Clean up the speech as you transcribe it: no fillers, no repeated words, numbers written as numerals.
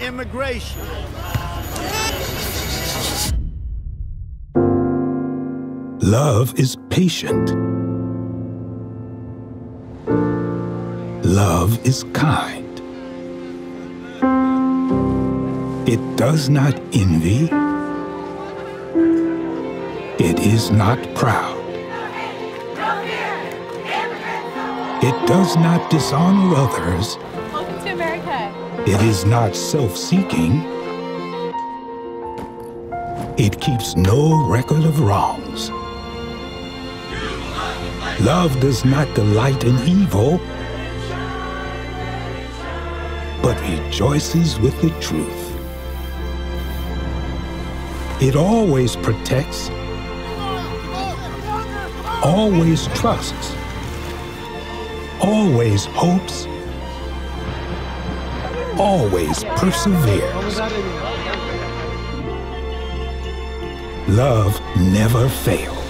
immigration. Love is patient. Love is kind. It does not envy. It is not proud. It does not dishonor others. Welcome to America. It is not self-seeking. It keeps no record of wrongs. Love does not delight in evil, but rejoices with the truth. It always protects, always trusts, always hopes, always perseveres. Love never fails.